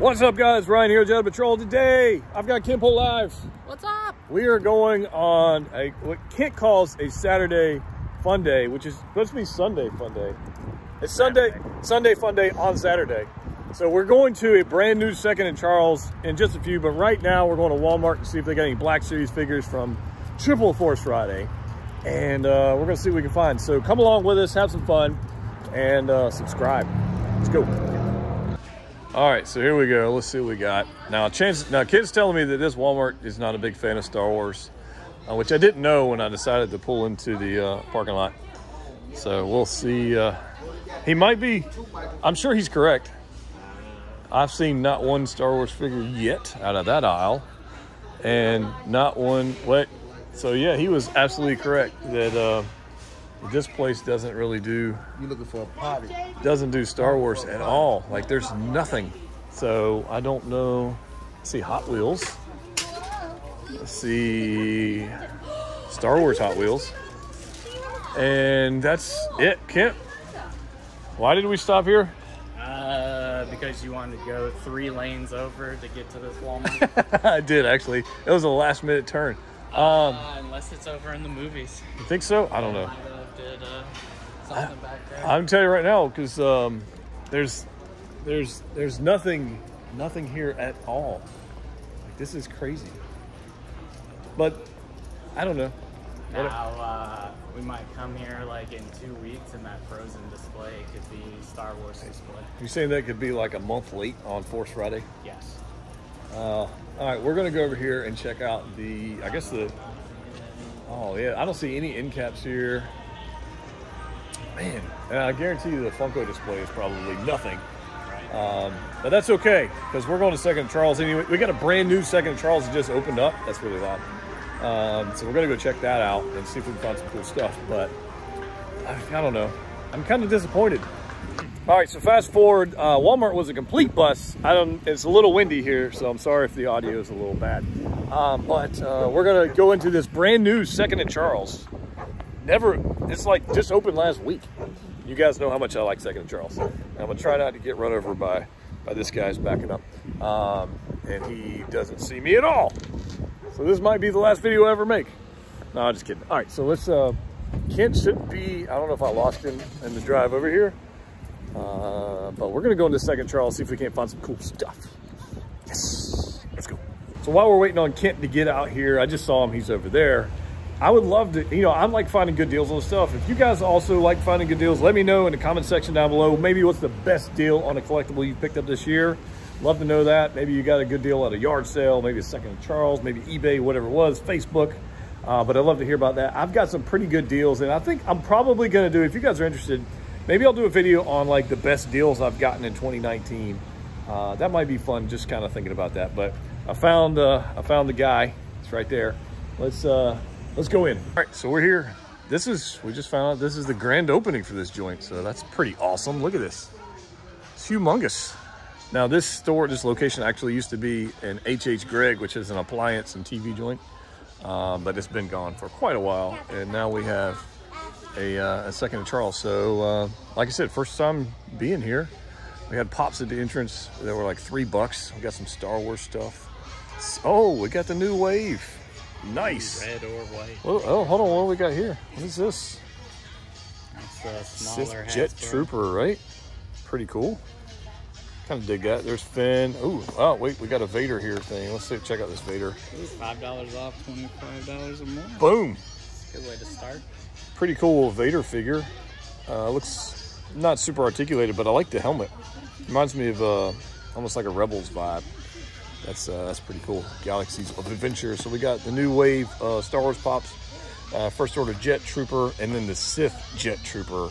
What's up, guys? Ryan here, Jedi Patrol. Today, I've got Kimpo Lives. What's up? We are going on a what Kit calls a Saturday fun day, which is supposed to be Sunday fun day. It's Sunday fun day on Saturday. So we're going to a brand new Second and Charles in just a few, but right now we're going to Walmart to see if they got any Black Series figures from Triple Force Friday. And we're going to see what we can find. So come along with us, have some fun, and subscribe. Let's go. All right, so here we go. Let's see what we got. Now, Kit's telling me that this Walmart is not a big fan of Star Wars, which I didn't know when I decided to pull into the parking lot. So we'll see. He might be, I'm sure he's correct. I've seen not one Star Wars figure yet out of that aisle, and not one, what? So yeah, he was absolutely correct that this place doesn't really do, you looking for a potty, doesn't do Star Wars at all. Like, there's nothing. So I don't know. Let's see, Hot Wheels. Let's see, Star Wars Hot Wheels. And that's it, Kent. Why did we stop here? Because you wanted to go 3 lanes over to get to this Walmart. I did, actually. It was a last minute turn. Unless it's over in the movies. You think so? I don't know. I'm telling you right now, because there's nothing here at all. Like, this is crazy. But I don't know. Now, we might come here like in 2 weeks, and that Frozen display could be Star Wars display. You're saying that could be like a month late on Force Friday? Yes. All right, we're going to go over here and check out the, I guess the, oh yeah, I don't see any end caps here. Man, and I guarantee you the Funko display is probably nothing. Right. But that's okay, because we're going to Second Charles anyway. We got a brand new Second Charles that just opened up. That's really loud. So we're gonna go check that out and see if we can find some cool stuff, but I don't know. I'm kind of disappointed. All right, so fast forward, Walmart was a complete bust. It's a little windy here, so I'm sorry if the audio is a little bad. But we're gonna go into this brand new Second and Charles. It's like just opened last week. You guys know how much I like Second and Charles. And I'm gonna try not to get run over by this guy's backing up. And he doesn't see me at all. So this might be the last video I ever make. No, I'm just kidding. All right, so let's, Kent should be, I don't know if I lost him in the drive over here, but we're gonna go into Second Charles, see if we can't find some cool stuff. Yes, let's go. So while we're waiting on Kent to get out here, I just saw him, he's over there. I would love to, you know, I'm like finding good deals on stuff. If you guys also like finding good deals, let me know in the comment section down below, maybe what's the best deal on a collectible you picked up this year. Love to know that. Maybe you got a good deal at a yard sale, maybe a Second and Charles, maybe eBay, whatever it was, Facebook. But I'd love to hear about that. I've got some pretty good deals, and I think I'm probably going to do, if you guys are interested, maybe I'll do a video on like the best deals I've gotten in 2019. That might be fun, just kind of thinking about that. But I found the guy. It's right there. Let's go in. All right, so we're here. We just found out this is the grand opening for this joint. So that's pretty awesome. Look at this. It's humongous. Now this location actually used to be an H.H. Gregg, which is an appliance and TV joint, but it's been gone for quite a while. And now we have a Second and Charles. So like I said, first time being here, we had pops at the entrance that were like $3. We got some Star Wars stuff. Oh, we got the new wave. Nice. Red or white. Oh, hold on, what do we got here? What is this? That's a smaller Sith Jet Trooper, right? Pretty cool. Kind of dig that. There's Finn. Oh wait, we got a Vader here thing. Let's check out this Vader. $5 off, $25 or more. Boom. That's a good way to start. Pretty cool Vader figure. Looks not super articulated, but I like the helmet. Reminds me of almost like a Rebels vibe. That's pretty cool. Galaxies of Adventure. So we got the new wave Star Wars pops, First Order Jet Trooper, and then the Sith Jet Trooper.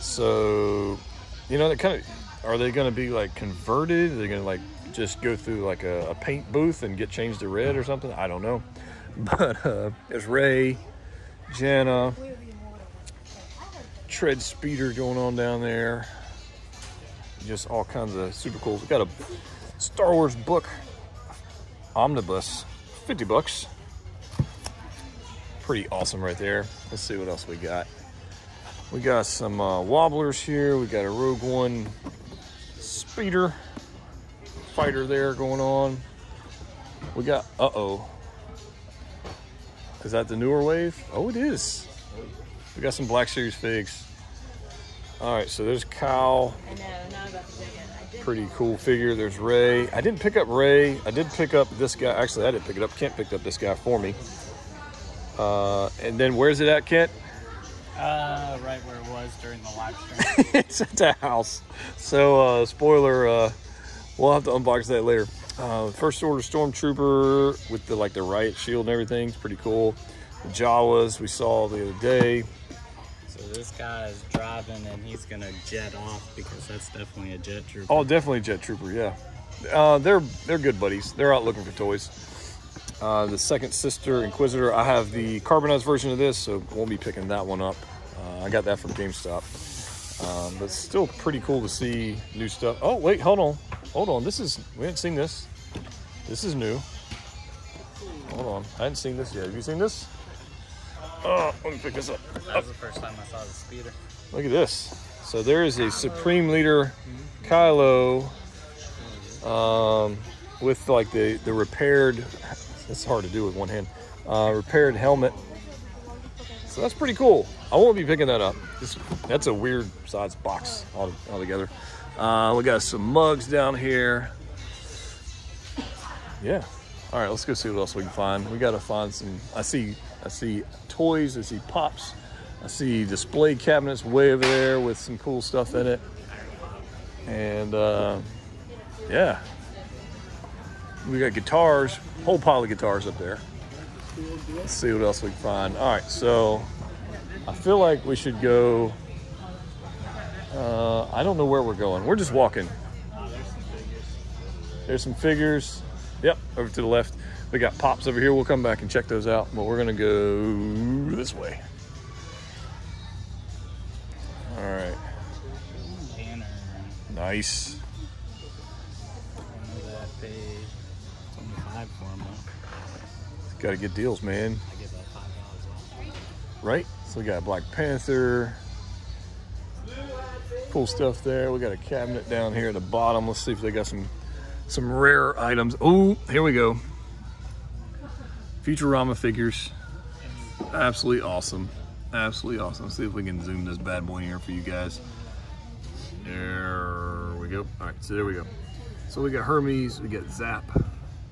So you know that kind of. Are they going to be like converted? Are they going to like just go through like a paint booth and get changed to red or something? I don't know. But there's Ray, Jenna, Tread Speeder going on down there. Just all kinds of super cool. We got a Star Wars book omnibus, $50. Pretty awesome right there. Let's see what else we got. We got some wobblers here. We got a Rogue One Speeder, fighter there going on. We got, uh-oh. Is that the newer wave? Oh, it is. We got some Black Series figs. All right, so there's Kyle. I know, now I'm about to dig it. Pretty cool figure. There's Ray. I didn't pick up Ray. I did pick up this guy. Actually, I didn't pick it up. Kent picked up this guy for me. And then where's it at, Kent? Right where it was during the live stream. It's at the house. So, spoiler, we'll have to unbox that later. First Order Stormtrooper with the, like, the riot shield and everything. It's pretty cool. The Jawas we saw the other day. So this guy is driving and he's gonna jet off because that's definitely a jet trooper. Oh, definitely a jet trooper, yeah. They're good buddies. They're out looking for toys. The Second Sister Inquisitor. I have the carbonized version of this, so won't be picking that one up. I got that from GameStop. But still pretty cool to see new stuff. Oh wait, hold on, hold on. This is, we haven't seen this. This is new. Hold on, I hadn't seen this yet. Have you seen this? Oh, let me pick this up. That was the first time I saw the speeder. Look at this. So there is a Supreme Leader Kylo with like the repaired, it's hard to do with one hand, repaired helmet. So that's pretty cool. I won't be picking that up. That's a weird size box altogether. We got some mugs down here. Yeah. All right, let's go see what else we can find. We got to find some, I see toys, I see pops, I see display cabinets way over there with some cool stuff in it. And yeah, we got guitars, whole pile of guitars up there. Let's see what else we can find. All right, so I feel like we should go, I don't know where we're going. We're just walking. There's some figures. Yep, over to the left. We got pops over here. We'll come back and check those out, but we're gonna go this way. All right. Nice. Gotta get deals, man. Right? So we got Black Panther. Cool stuff there. We got a cabinet down here at the bottom. Let's see if they got some rare items. Oh, here we go. Futurama figures. Absolutely awesome. Absolutely awesome. Let's see if we can zoom this bad boy in here for you guys. There we go. All right, so there we go. So we got Hermes, we got Zap.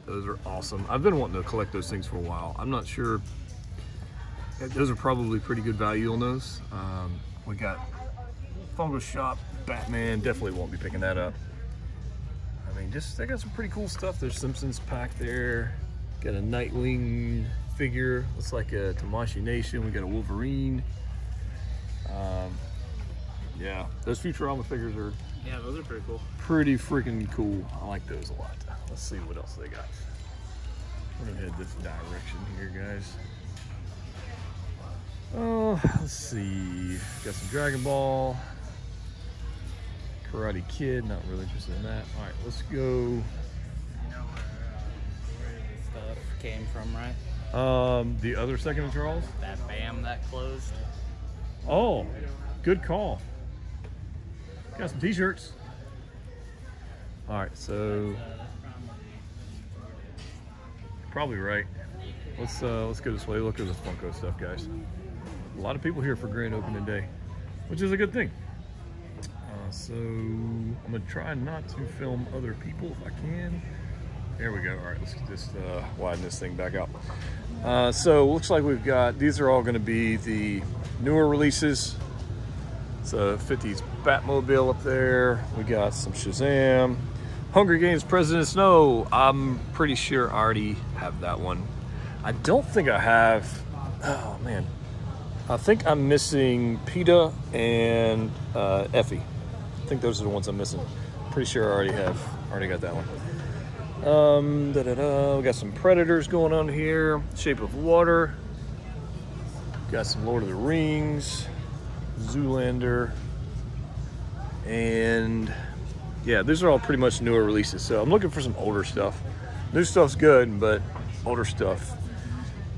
Those are awesome. I've been wanting to collect those things for a while. I'm not sure. Those are probably pretty good value on those. We got Funko Shop, Batman. Definitely won't be picking that up. I mean, just, they got some pretty cool stuff. There's Simpsons pack there. Got a Nightwing figure. Looks like a Tamashii Nation. We got a Wolverine. Yeah, those Futurama figures are... Yeah, those are pretty cool. Pretty freaking cool. I like those a lot. Let's see what else they got. We're gonna head this direction here, guys. Oh, let's see. Got some Dragon Ball. Karate Kid, not really interested in that. All right, let's go. Stuff came from, right? The other Second of Charles? That BAM that closed. Oh, good call. Got some t-shirts. All right, so probably right. Let's go this way. Look at this Funko stuff, guys. A lot of people here for grand opening day, which is a good thing. So I'm gonna try not to film other people if I can. There we go. All right, let's just widen this thing back out. So looks like we've got, these are all gonna be the newer releases. It's a 50s Batmobile up there. We got some Shazam. Hunger Games, President Snow. I'm pretty sure I already have that one. I don't think I have, oh man. I think I'm missing PETA and Effie. I think those are the ones I'm missing. Pretty sure I already got that one. We got some Predators going on here. Shape of Water. Got some Lord of the Rings. Zoolander, and yeah, these are all pretty much newer releases, so I'm looking for some older stuff. New stuff's good, but older stuff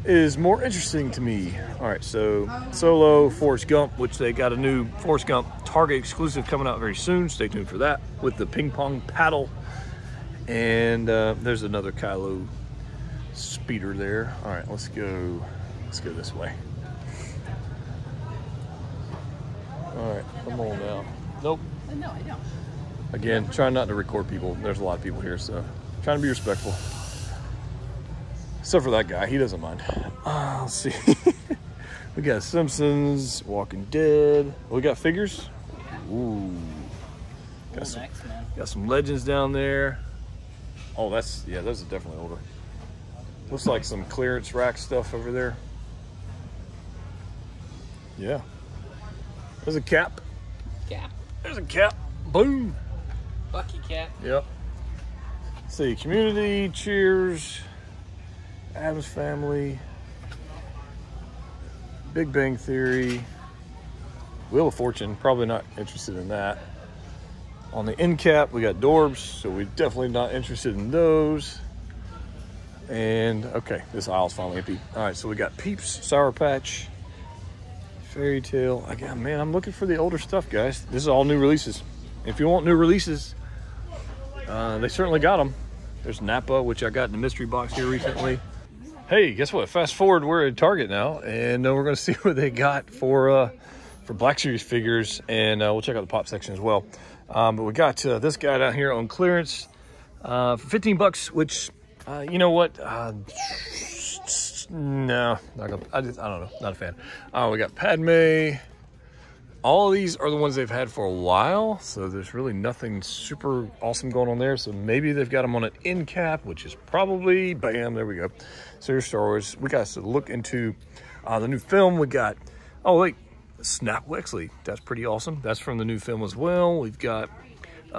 is more interesting to me. All right, so Solo, Forrest Gump, which they got a new Forrest Gump Target exclusive coming out very soon. Stay tuned for that with the ping pong paddle. And there's another Kylo speeder there. All right, let's go this way. All right, come on now. Nope. No, I don't. Again, trying not to record people. There's a lot of people here, so trying to be respectful. Except for that guy, he doesn't mind. Let's see. We got Simpsons, Walking Dead. We got figures. Ooh. Got some Legends down there. Oh, that's, yeah, those are definitely older. Looks like some clearance rack stuff over there. Yeah. There's a cap. Cap. There's a cap. Boom. Bucky cap. Yep. Let's see, Community, Cheers, Addams Family, Big Bang Theory, Wheel of Fortune, probably not interested in that. On the end cap, we got Dorbs, so we're definitely not interested in those. And, okay, this aisle's finally empty. All right, so we got Peeps, Sour Patch, Fairy Tale. Again, man, I'm looking for the older stuff, guys. This is all new releases. If you want new releases, they certainly got them. There's Nappa, which I got in the mystery box here recently. Hey, guess what? Fast forward, we're at Target now, and we're going to see what they got for Black Series figures, and we'll check out the pop section as well. But we got this guy down here on clearance for 15 bucks, which, you know what? No, not gonna, I don't know. Not a fan. We got Padme. All these are the ones they've had for a while, so there's really nothing super awesome going on there. So maybe they've got them on an end cap, which is probably, bam, there we go. So here's Star Wars. We got to look into the new film. We got, oh, wait. Snap Wexley, that's pretty awesome. That's from the new film as well. We've got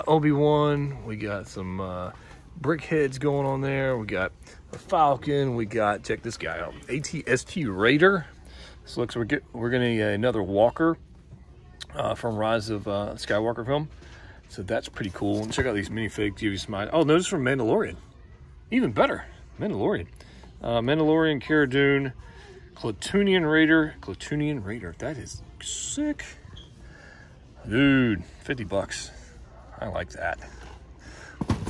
Obi-Wan, we got some brickheads going on there. We got the Falcon, we got, check this guy out, AT-ST Raider. So looks we're getting another Walker from Rise of Skywalker film. So that's pretty cool. And check out these minifigs, give you some idea. Oh, no, this is from Mandalorian. Even better, Mandalorian. Mandalorian, Cara Dune, Clatoonian Raider, that is sick. Dude, 50 bucks. I like that.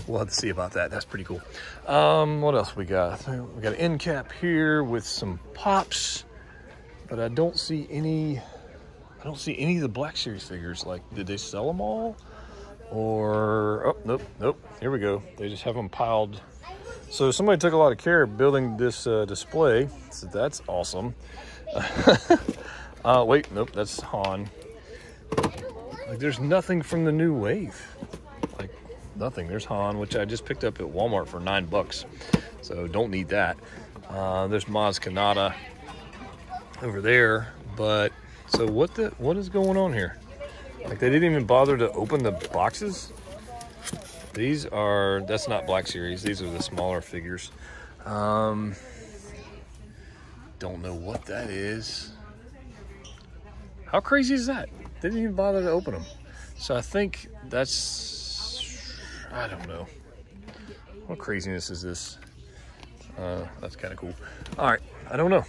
We'll have to see about that. That's pretty cool. What else we got? We got an end cap here with some pops, but I don't see any of the Black Series figures. Like, did they sell them all? Or, oh, nope. Here we go. They just have them piled. So somebody took a lot of care building this display, so that's awesome. Wait, nope, that's Han. Like, there's nothing from the new wave. Like, nothing. There's Han, which I just picked up at Walmart for $9, so don't need that. There's Maz Kanata over there, but so what is going on here? Like, they didn't even bother to open the boxes. These are, that's not Black Series. These are the smaller figures. Don't know what that is. How crazy is that? They didn't even bother to open them. So I think that's, I don't know. What craziness is this? That's kind of cool. All right, I don't know.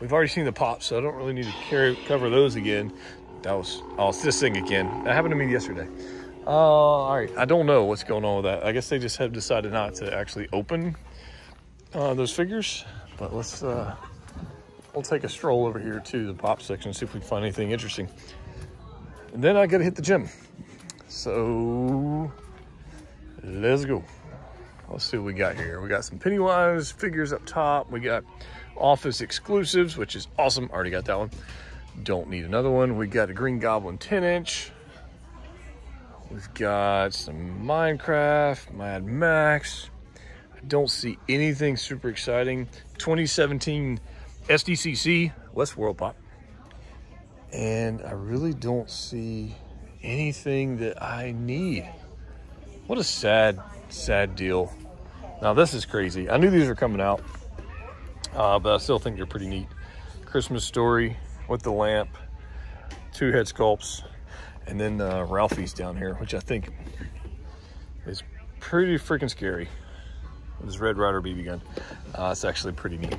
We've already seen the pops, so I don't really need to cover those again. It's this thing again. That happened to me yesterday. All right, I don't know what's going on with that. I guess they just have decided not to actually open those figures. But let's we'll take a stroll over here to the pop section and see if we can find anything interesting. And then I gotta hit the gym, so let's go. Let's see what we got here. We got some Pennywise figures up top. We got Office exclusives, which is awesome. Already got that one. Don't need another one. We got a Green Goblin 10-inch. We've got some Minecraft, Mad Max. I don't see anything super exciting. 2017 SDCC, Westworld Pop. And I really don't see anything that I need. What a sad, sad deal. Now, this is crazy. I knew these were coming out, but I still think they're pretty neat. Christmas Story with the lamp, two head sculpts. And then Ralphie's down here, which I think is pretty freaking scary. This Red Ryder BB gun. It's actually pretty neat.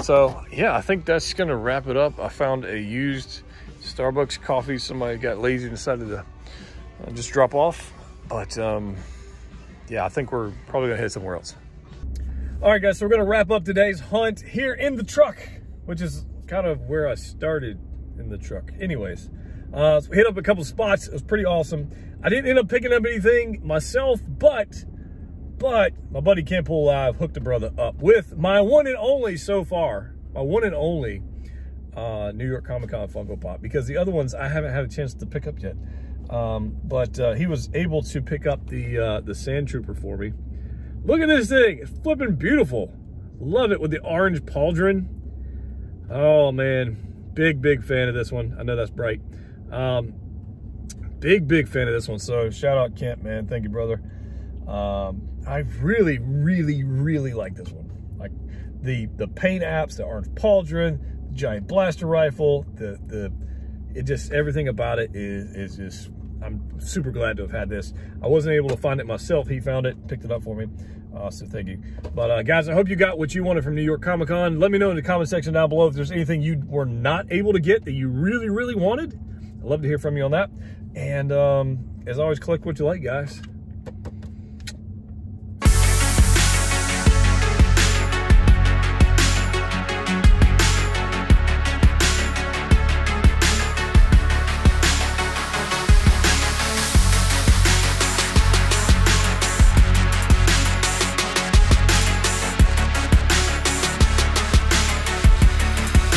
So, yeah, I think that's going to wrap it up. I found a used Starbucks coffee. Somebody got lazy and decided to just drop off. But yeah, I think we're probably gonna head somewhere else. All right, guys, so we're gonna wrap up today's hunt here in the truck, which is kind of where I started, in the truck. Anyways, so we hit up a couple spots. It was pretty awesome. I didn't end up picking up anything myself, but my buddy Kimpo Lives hooked a brother up with my one and only so far, my one and only New York Comic-Con Funko Pop, because the other ones I haven't had a chance to pick up yet. But he was able to pick up the Sand Trooper for me. Look at this thing. It's flipping beautiful. Love it with the orange pauldron. Oh, man. Big, big fan of this one. I know that's bright. Big, big fan of this one. So shout out Kent, man. Thank you, brother. I really, really, really like this one. Like the paint apps, the orange pauldron, the giant blaster rifle, it just, everything about it is just, I'm super glad to have had this. I wasn't able to find it myself. He found it, picked it up for me. So thank you. But guys, I hope you got what you wanted from New York Comic-Con. Let me know in the comment section down below if there's anything you were not able to get that you really, really wanted. I'd love to hear from you on that. And as always, collect what you like, guys.